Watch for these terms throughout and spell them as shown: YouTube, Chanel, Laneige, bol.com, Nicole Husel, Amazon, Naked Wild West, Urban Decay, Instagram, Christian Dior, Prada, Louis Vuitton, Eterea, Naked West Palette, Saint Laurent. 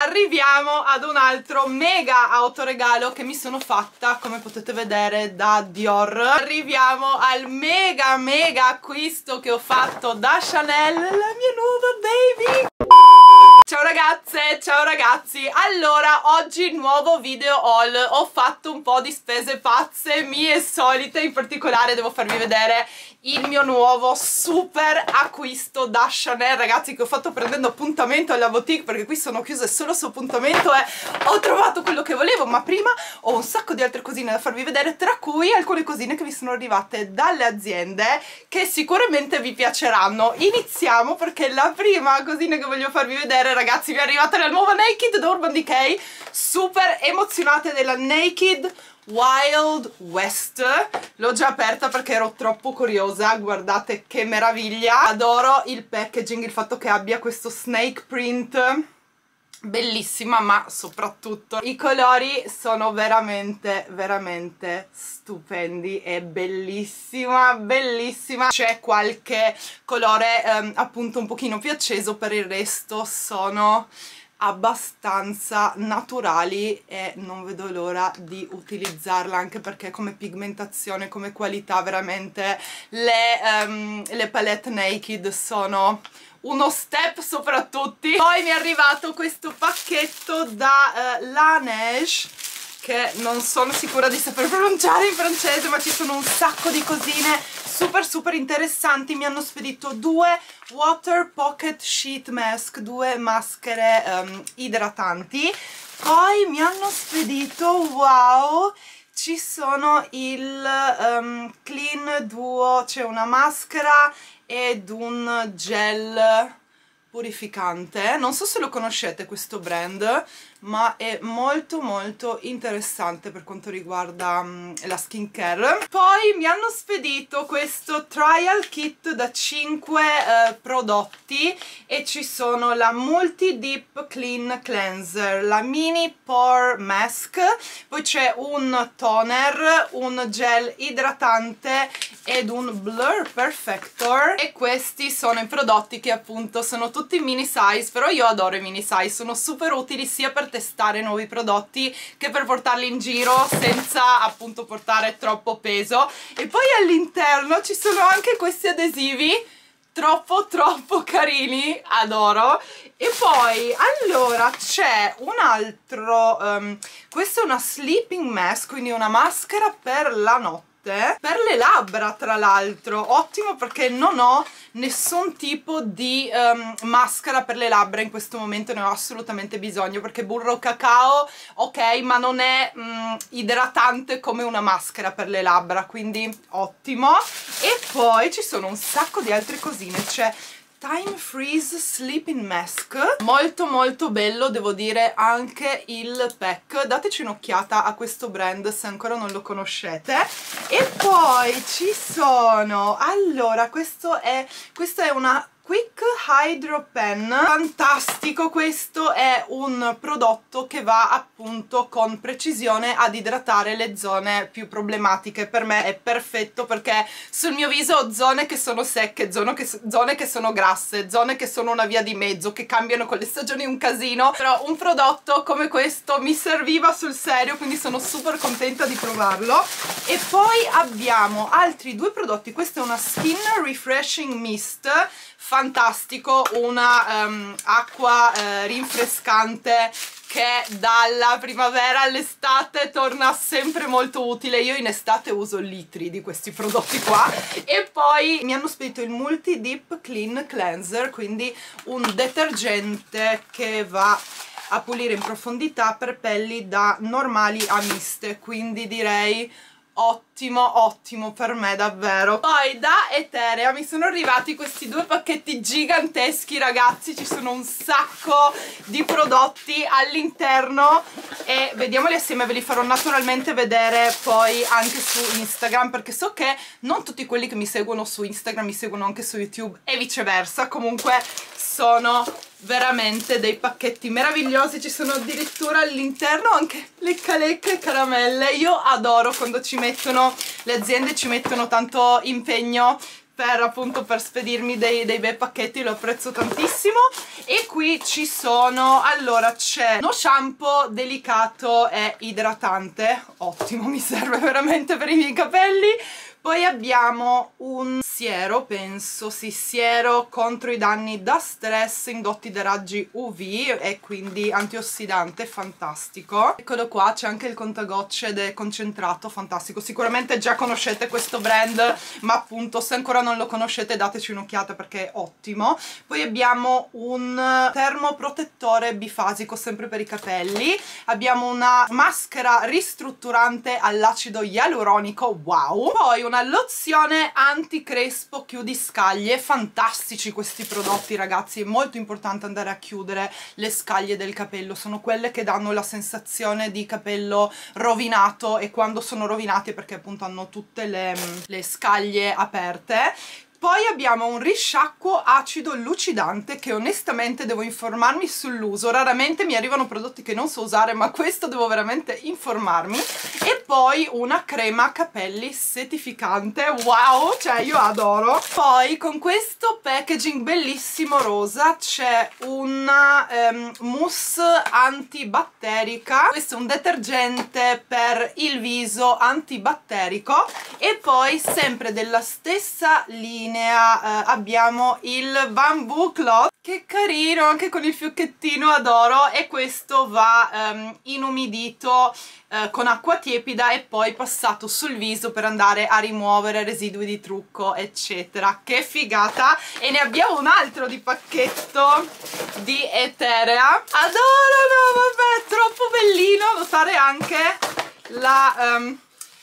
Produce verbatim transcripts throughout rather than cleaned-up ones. Arriviamo ad un altro mega autoregalo che mi sono fatta, come potete vedere, da Dior. Arriviamo al mega mega acquisto che ho fatto da Chanel, la mia nuova baby. Ciao ragazze, ciao ragazzi. Allora, oggi nuovo video haul. Ho fatto un po' di spese pazze, mie solite. In particolare devo farvi vedere il mio nuovo super acquisto da Chanel, ragazzi, che ho fatto prendendo appuntamento alla boutique, perché qui sono chiuse solo su appuntamento e ho trovato quello che volevo. Ma prima ho un sacco di altre cosine da farvi vedere, tra cui alcune cosine che mi sono arrivate dalle aziende che sicuramente vi piaceranno. Iniziamo, perché la prima cosina che voglio farvi vedere, ragazzi, mi è arrivata la nuova Naked da Urban Decay. Super emozionate della Naked Wild West. L'ho già aperta perché ero troppo curiosa. Guardate che meraviglia. Adoro il packaging, il fatto che abbia questo snake print, bellissima, ma soprattutto i colori sono veramente veramente stupendi. È bellissima bellissima. C'è qualche colore ehm, appunto un pochino più acceso, per il resto sono abbastanza naturali e non vedo l'ora di utilizzarla, anche perché come pigmentazione, come qualità, veramente le, um, le palette Naked sono uno step sopra tutti. Poi mi è arrivato questo pacchetto da uh, Laneige, che non sono sicura di saper pronunciare in francese, ma ci sono un sacco di cosine super super interessanti. Mi hanno spedito due water pocket sheet mask, due maschere um, idratanti. Poi mi hanno spedito, wow, ci sono il um, clean duo, c'è cioè una maschera ed un gel purificante. Non so se lo conoscete questo brand, ma è molto molto interessante per quanto riguarda um, la skincare. Poi mi hanno spedito questo trial kit da cinque eh, prodotti, e ci sono la Multi Deep Clean Cleanser, la Mini Pore Mask, poi c'è un toner, un gel idratante ed un blur perfector, e questi sono i prodotti che appunto sono tutti mini size, però io adoro i mini size, sono super utili sia per testare nuovi prodotti che per portarli in giro senza appunto portare troppo peso. E poi all'interno ci sono anche questi adesivi troppo troppo carini, adoro. E poi allora c'è un altro um, questa è una sleeping mask, quindi una maschera per la notte, per le labbra, tra l'altro ottimo perché non ho nessun tipo di um, maschera per le labbra in questo momento, ne ho assolutamente bisogno, perché burro cacao ok, ma non è um, idratante come una maschera per le labbra, quindi ottimo. E poi ci sono un sacco di altre cosine, c'è Time Freeze Sleeping Mask, molto molto bello, devo dire, anche il pack. Dateci un'occhiata a questo brand se ancora non lo conoscete. E poi ci sono, allora, questo è, questa è una Quick Hydro Pen, fantastico, questo è un prodotto che va appunto con precisione ad idratare le zone più problematiche. Per me è perfetto perché sul mio viso ho zone che sono secche, zone che, zone che sono grasse, zone che sono una via di mezzo, che cambiano con le stagioni un casino, però un prodotto come questo mi serviva sul serio, quindi sono super contenta di provarlo. E poi abbiamo altri due prodotti, questa è una Skin Refreshing Mist, fantastico, una um, acqua eh, rinfrescante che dalla primavera all'estate torna sempre molto utile. Io in estate uso litri di questi prodotti qua. E poi mi hanno spedito il Multi Deep Clean Cleanser, quindi un detergente che va a pulire in profondità per pelli da normali a miste, quindi direi ottimo, ottimo per me davvero. Poi da Eterea mi sono arrivati questi due pacchetti giganteschi, ragazzi, ci sono un sacco di prodotti all'interno e vediamoli assieme, ve li farò naturalmente vedere poi anche su Instagram, perché so che non tutti quelli che mi seguono su Instagram mi seguono anche su YouTube e viceversa. Comunque sono veramente dei pacchetti meravigliosi, ci sono addirittura all'interno anche le calecche e caramelle. Io adoro quando ci mettono, le aziende ci mettono tanto impegno per appunto per spedirmi dei, dei bei pacchetti, lo apprezzo tantissimo. E qui ci sono, allora c'è uno shampoo delicato e idratante, ottimo, mi serve veramente per i miei capelli. Poi abbiamo un siero, penso, sì, siero contro i danni da stress indotti da raggi U V e quindi antiossidante, fantastico. Eccolo qua, c'è anche il contagocce ed è concentrato, fantastico. Sicuramente già conoscete questo brand, ma appunto se ancora non lo conoscete dateci un'occhiata perché è ottimo. Poi abbiamo un termoprotettore bifasico sempre per i capelli, abbiamo una maschera ristrutturante all'acido ialuronico, wow! Poi una lozione anticrespo chiudiscaglie, fantastici questi prodotti ragazzi, è molto importante andare a chiudere le scaglie del capello, sono quelle che danno la sensazione di capello rovinato e quando sono rovinati è perché appunto hanno tutte le, le scaglie aperte. Poi abbiamo un risciacquo acido lucidante che onestamente devo informarmi sull'uso, raramente mi arrivano prodotti che non so usare ma questo devo veramente informarmi. E poi una crema capelli setificante, wow, cioè io adoro. Poi con questo packaging bellissimo rosa c'è una um, mousse antibatterica, questo è un detergente per il viso antibatterico. E poi sempre della stessa linea Uh, abbiamo il bamboo cloth, che carino, anche con il fiocchettino, adoro. E questo va um, inumidito uh, con acqua tiepida e poi passato sul viso per andare a rimuovere residui di trucco eccetera, che figata. E ne abbiamo un altro di pacchetto di Eterea, adoro, no vabbè, troppo bellino. Notare anche la... Um,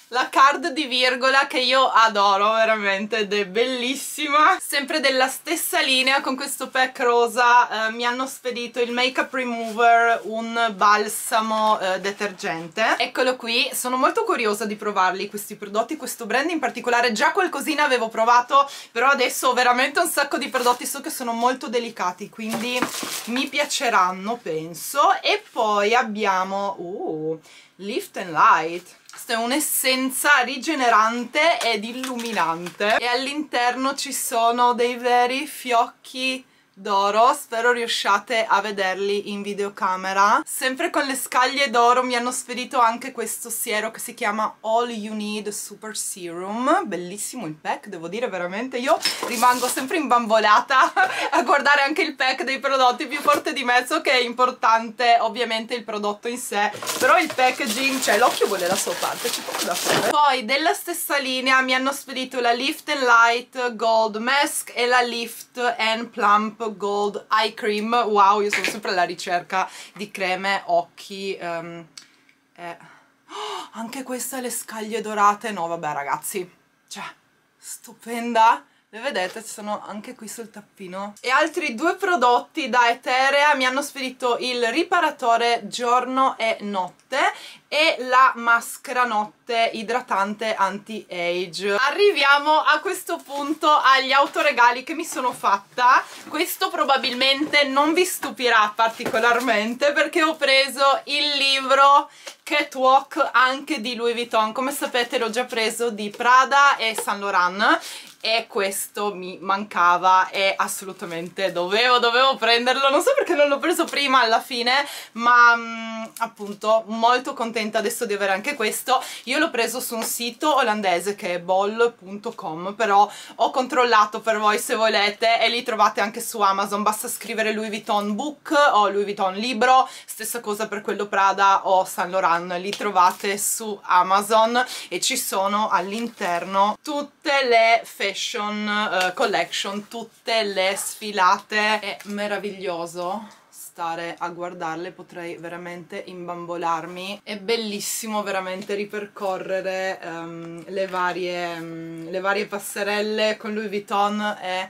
la card di virgola che io adoro veramente ed è bellissima, sempre della stessa linea. Con questo pack rosa eh, mi hanno spedito il make up remover, un balsamo eh, detergente. Eccolo qui, sono molto curiosa di provarli questi prodotti, questo brand in particolare, già qualcosina avevo provato però adesso ho veramente un sacco di prodotti, so che sono molto delicati quindi mi piaceranno penso. E poi abbiamo uh, Lift and Light. Questa è un'essenza rigenerante ed illuminante e all'interno ci sono dei veri fiocchi d'oro, spero riusciate a vederli in videocamera. Sempre con le scaglie d'oro mi hanno spedito anche questo siero che si chiama All You Need Super Serum, bellissimo il pack, devo dire veramente io rimango sempre imbambolata a guardare anche il pack dei prodotti, più forte di me, so che è importante ovviamente il prodotto in sé però il packaging, cioè l'occhio vuole la sua parte, c'è poco da fare. Poi della stessa linea mi hanno spedito la Lift and Light Gold Mask e la Lift and Plump Gold Eye Cream, wow, io sono sempre alla ricerca di creme occhi um, eh. Oh, anche questa, le scaglie dorate, no vabbè ragazzi, cioè stupenda, le vedete, ci sono anche qui sul tappino. E altri due prodotti da Eterea, mi hanno spedito il riparatore giorno e notte e la maschera notte idratante anti-age. Arriviamo a questo punto agli autoregali che mi sono fatta. Questo probabilmente non vi stupirà particolarmente perché ho preso il libro Catwalk anche di Louis Vuitton, come sapete l'ho già preso di Prada e Saint Laurent e questo mi mancava e assolutamente dovevo, dovevo prenderlo, non so perché non l'ho preso prima alla fine, ma mh, appunto molto contenta adesso di avere anche questo. Io l'ho preso su un sito olandese che è bol punto com, però ho controllato per voi se volete e li trovate anche su Amazon, basta scrivere Louis Vuitton Book o Louis Vuitton Libro, stessa cosa per quello Prada o Saint Laurent, li trovate su Amazon e ci sono all'interno tutte le fashion Uh, collection, tutte le sfilate, è meraviglioso stare a guardarle, potrei veramente imbambolarmi, è bellissimo veramente ripercorrere um, le varie um, le varie passerelle con Louis Vuitton, è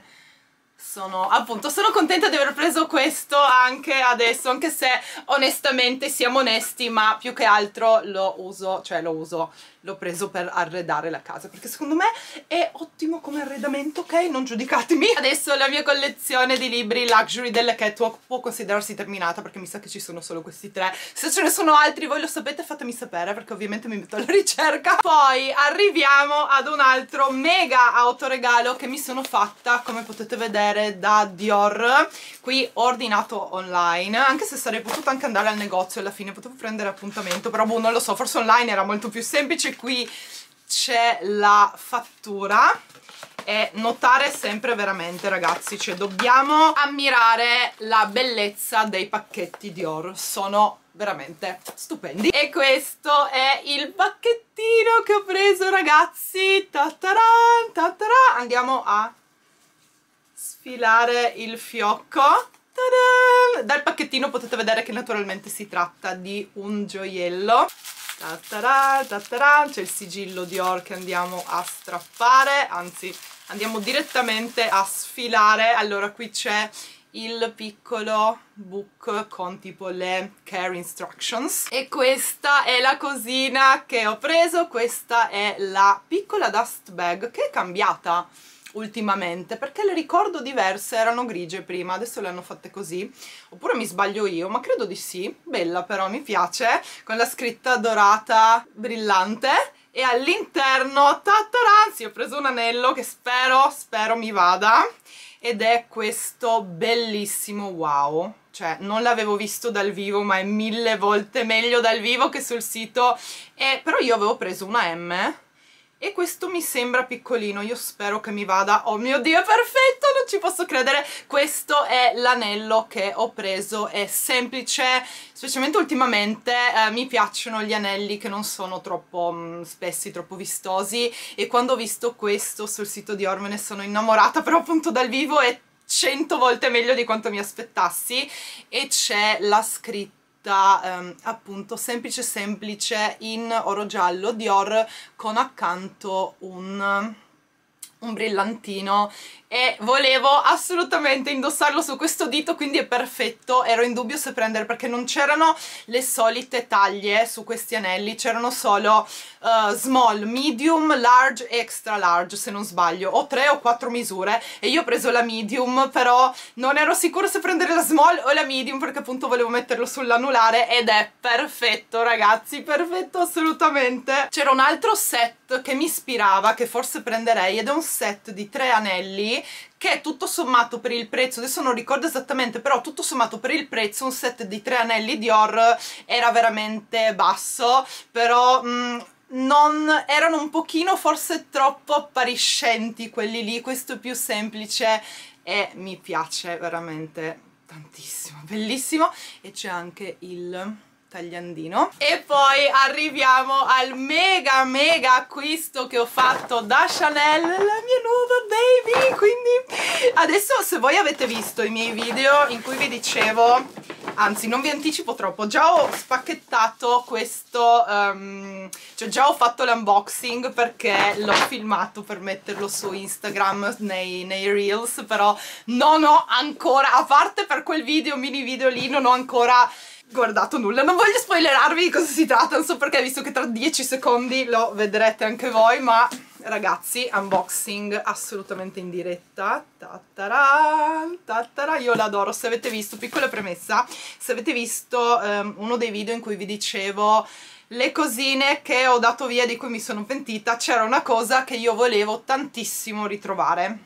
Sono, appunto, sono contenta di aver preso questo anche adesso, anche se onestamente, siamo onesti, ma più che altro lo uso, cioè lo uso, l'ho preso per arredare la casa, perché secondo me è ottimo come arredamento, ok? Non giudicatemi. Adesso la mia collezione di libri luxury della Catwalk può considerarsi terminata, perché mi sa che ci sono solo questi tre. Se ce ne sono altri, voi lo sapete, fatemi sapere, perché ovviamente mi metto alla ricerca. Poi arriviamo ad un altro mega autoregalo che mi sono fatta, come potete vedere, da Dior. Qui ho ordinato online, anche se sarei potuta anche andare al negozio alla fine, potevo prendere appuntamento, però boh, non lo so, forse online era molto più semplice. Qui c'è la fattura e notare sempre veramente, ragazzi, cioè dobbiamo ammirare la bellezza dei pacchetti Dior, sono veramente stupendi. E questo è il pacchettino che ho preso, ragazzi, tataran, tataran. Andiamo a sfilare il fiocco. Tadam! Dal pacchettino potete vedere che naturalmente si tratta di un gioiello. C'è il sigillo Dior che andiamo a strappare, anzi andiamo direttamente a sfilare. Allora, qui c'è il piccolo book con tipo le care instructions, e questa è la cosina che ho preso. Questa è la piccola dust bag che è cambiata ultimamente, perché le ricordo diverse, erano grigie prima, adesso le hanno fatte così, oppure mi sbaglio io, ma credo di sì. Bella però, mi piace, con la scritta dorata brillante, e all'interno, tataran, sì, ho preso un anello che spero, spero mi vada, ed è questo bellissimo wow. Cioè, non l'avevo visto dal vivo, ma è mille volte meglio dal vivo che sul sito, e, però io avevo preso una M, e questo mi sembra piccolino, io spero che mi vada. Oh mio Dio, è perfetto, non ci posso credere. Questo è l'anello che ho preso, è semplice, specialmente ultimamente eh, mi piacciono gli anelli che non sono troppo mh, spessi, troppo vistosi, e quando ho visto questo sul sito di Dior me ne sono innamorata, però appunto dal vivo è cento volte meglio di quanto mi aspettassi. E c'è la scritta Um, appunto semplice semplice in oro giallo Dior, con accanto un, un brillantino, e volevo assolutamente indossarlo su questo dito, quindi è perfetto. Ero in dubbio se prendere, perché non c'erano le solite taglie su questi anelli, c'erano solo uh, small, medium, large e extra large, se non sbaglio, o tre o quattro misure, e io ho preso la medium, però non ero sicura se prendere la small o la medium, perché appunto volevo metterlo sull'anulare, ed è perfetto, ragazzi, perfetto assolutamente. C'era un altro set che mi ispirava, che forse prenderei, ed è un set di tre anelli che tutto sommato per il prezzo, adesso non ricordo esattamente, però tutto sommato per il prezzo un set di tre anelli Dior era veramente basso, però mh, non erano un pochino forse troppo appariscenti quelli lì. Questo è più semplice e mi piace veramente tantissimo, bellissimo. E c'è anche il tagliandino. E poi arriviamo al mega mega acquisto che ho fatto da Chanel, la mia nuova baby. Quindi adesso, se voi avete visto i miei video in cui vi dicevo, anzi non vi anticipo troppo, già ho spacchettato questo, um, cioè già ho fatto l'unboxing, perché l'ho filmato per metterlo su Instagram nei, nei reels, però non ho ancora, a parte per quel video, mini video lì, non ho ancora guardato nulla. Non voglio spoilerarvi di cosa si tratta, non so perché, visto che tra dieci secondi lo vedrete anche voi, ma ragazzi, unboxing assolutamente in diretta. Tataran, tataran, io l'adoro. Se avete visto, piccola premessa, se avete visto um, uno dei video in cui vi dicevo le cosine che ho dato via, di cui mi sono pentita, c'era una cosa che io volevo tantissimo ritrovare.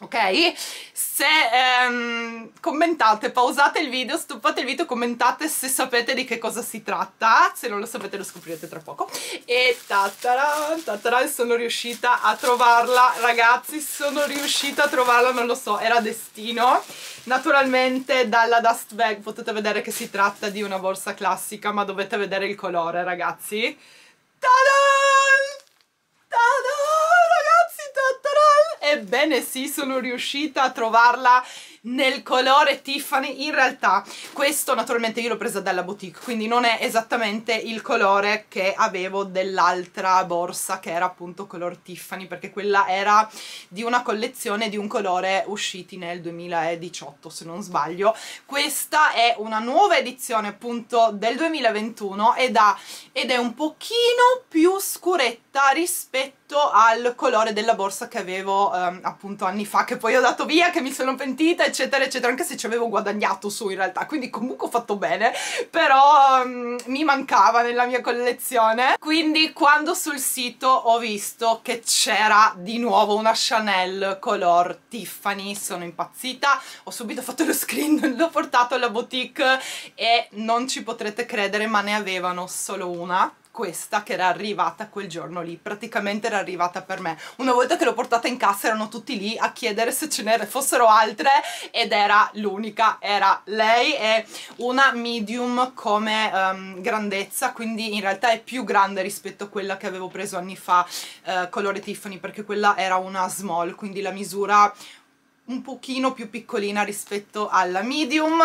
Ok? Se ehm, commentate, pausate il video, stoppate il video, commentate se sapete di che cosa si tratta, se non lo sapete lo scoprirete tra poco. E tataran, tataran, sono riuscita a trovarla, ragazzi, sono riuscita a trovarla, non lo so, era destino. Naturalmente dalla dust bag potete vedere che si tratta di una borsa classica, ma dovete vedere il colore, ragazzi. Tada! Tada! È ebbene sì, sono riuscita a trovarla nel colore Tiffany. In realtà questo naturalmente io l'ho presa dalla boutique, quindi non è esattamente il colore che avevo dell'altra borsa che era appunto color Tiffany, perché quella era di una collezione di un colore usciti nel duemiladiciotto se non sbaglio. Questa è una nuova edizione appunto del duemilaventuno ed, ha, ed è un pochino più scuretta rispetto al colore della borsa che avevo ehm, appunto anni fa, che poi ho dato via, che mi sono pentita eccetera eccetera, anche se ci avevo guadagnato su in realtà, quindi comunque ho fatto bene, però ehm, mi mancava nella mia collezione. Quindi quando sul sito ho visto che c'era di nuovo una Chanel color Tiffany sono impazzita, ho subito fatto lo screen, l'ho portato alla boutique e non ci potrete credere ma ne avevano solo una, questa che era arrivata quel giorno lì, praticamente era arrivata per me. Una volta che l'ho portata in cassa erano tutti lì a chiedere se ce ne fossero altre ed era l'unica, era lei. È una medium come um, grandezza, quindi in realtà è più grande rispetto a quella che avevo preso anni fa, uh, colore Tiffany, perché quella era una small, quindi la misura un pochino più piccolina rispetto alla medium.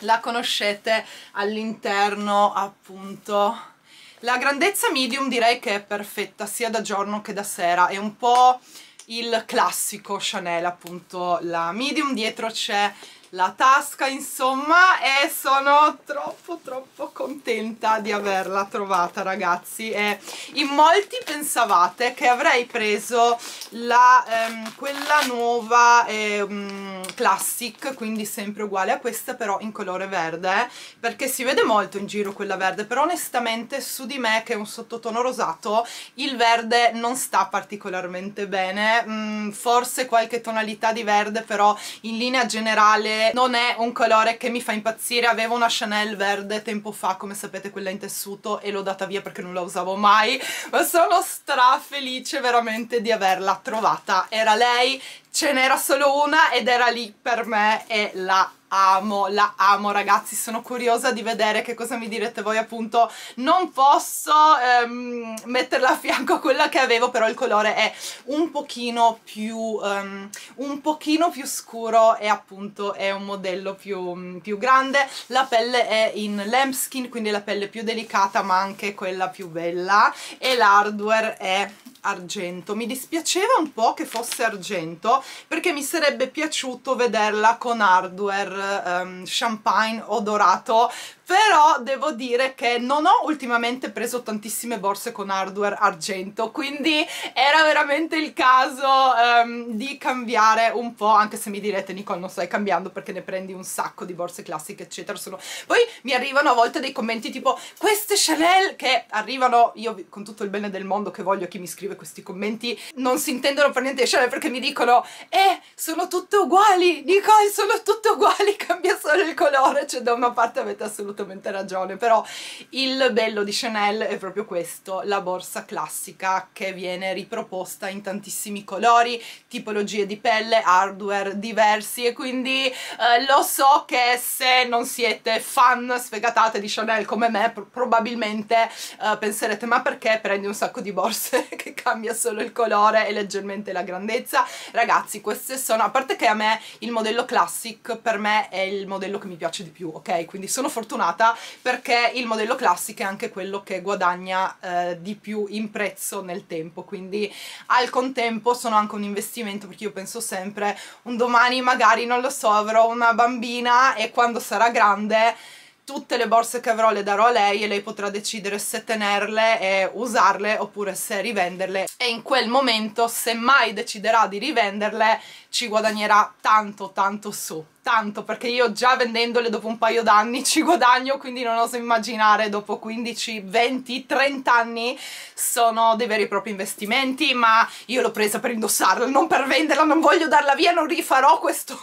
La conoscete all'interno appunto. La grandezza medium direi che è perfetta sia da giorno che da sera, è un po' il classico Chanel appunto, la medium, dietro c'è la tasca insomma, e sono troppo troppo contenta di averla trovata ragazzi. E in molti pensavate che avrei preso la, ehm, quella nuova ehm, classic, quindi sempre uguale a questa però in colore verde, perché si vede molto in giro quella verde, però onestamente su di me che è un sottotono rosato il verde non sta particolarmente bene, mm, forse qualche tonalità di verde, però in linea generale non è un colore che mi fa impazzire. Avevo una Chanel verde tempo fa, come sapete, quella in tessuto, e l'ho data via perché non la usavo mai, ma sono strafelice veramente di averla trovata. Era lei, ce n'era solo una ed era lì per me e la amo, la amo ragazzi. Sono curiosa di vedere che cosa mi direte voi appunto. Non posso ehm, metterla a fianco a quella che avevo, però il colore è un pochino più ehm, un pochino più scuro e appunto è un modello più, più grande. La pelle è in lambskin, quindi la pelle più delicata ma anche quella più bella, e l'hardware è argento. Mi dispiaceva un po' che fosse argento perché mi sarebbe piaciuto vederla con hardware um, champagne o dorato, però devo dire che non ho ultimamente preso tantissime borse con hardware argento, quindi era veramente il caso um, di cambiare un po', anche se mi direte Nicole non stai cambiando perché ne prendi un sacco di borse classiche eccetera. Sono... poi mi arrivano a volte dei commenti tipo queste Chanel che arrivano, io con tutto il bene del mondo che voglio chi mi scrive questi commenti non si intendono per niente Chanel, perché mi dicono eh sono tutte uguali Nicole, sono tutte uguali, cambia solo il colore. Cioè da una parte avete assolutamente ragione, però il bello di Chanel è proprio questo, la borsa classica che viene riproposta in tantissimi colori, tipologie di pelle, hardware diversi, e quindi eh, lo so che se non siete fan sfegatate di Chanel come me pr probabilmente eh, penserete ma perché prendi un sacco di borse che cambia solo il colore e leggermente la grandezza. Ragazzi queste sono, a parte che a me il modello classic per me è il modello che mi piace di più, ok? Quindi sono fortunata perché il modello classico è anche quello che guadagna eh, di più in prezzo nel tempo, quindi al contempo sono anche un investimento, perché io penso sempre un domani magari non lo so avrò una bambina e quando sarà grande tutte le borse che avrò le darò a lei e lei potrà decidere se tenerle e usarle oppure se rivenderle, e in quel momento se mai deciderà di rivenderle ci guadagnerà tanto tanto su tanto, perché io già vendendole dopo un paio d'anni ci guadagno, quindi non oso immaginare dopo quindici, venti, trenta anni. Sono dei veri e propri investimenti, ma io l'ho presa per indossarla, non per venderla, non voglio darla via, non rifarò questo,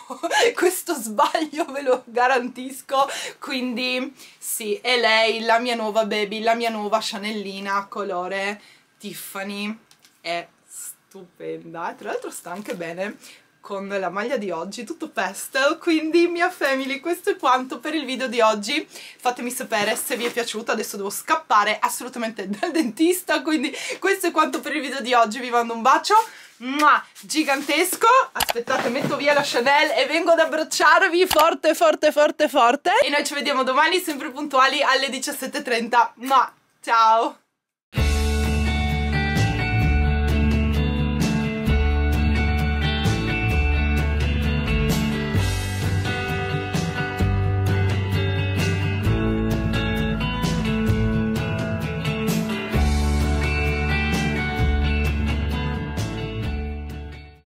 questo sbaglio, ve lo garantisco. Quindi sì, è lei la mia nuova baby, la mia nuova Chanellina colore Tiffany, è stupenda, tra l'altro sta anche bene con la maglia di oggi, tutto pastel. Quindi, mia family, questo è quanto per il video di oggi. Fatemi sapere se vi è piaciuto. Adesso devo scappare assolutamente dal dentista, quindi questo è quanto per il video di oggi. Vi mando un bacio Mua, gigantesco. Aspettate, metto via la Chanel e vengo ad abbracciarvi forte forte forte forte, e noi ci vediamo domani sempre puntuali alle diciassette e trenta. Mua, ciao.